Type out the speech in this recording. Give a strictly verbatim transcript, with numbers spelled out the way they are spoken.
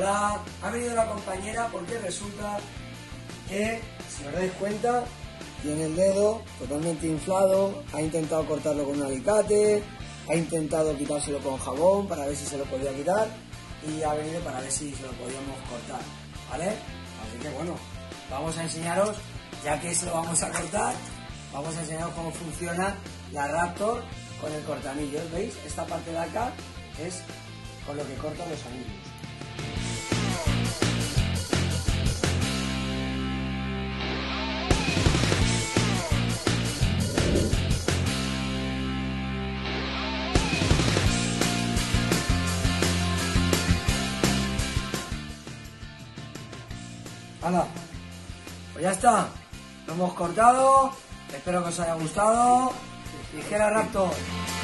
Hola, ha venido la compañera porque resulta que, si os dais cuenta, tiene el dedo totalmente inflado, ha intentado cortarlo con un alicate, ha intentado quitárselo con jabón para ver si se lo podía quitar y ha venido para ver si se lo podíamos cortar, ¿vale? Así que bueno, vamos a enseñaros, ya que se lo vamos a cortar, vamos a enseñaros cómo funciona la Raptor con el cortanillos, ¿veis? Esta parte de acá es con lo que corta los anillos. ¡Hala! Pues ya está, lo hemos cortado, espero que os haya gustado. Ligera Raptor.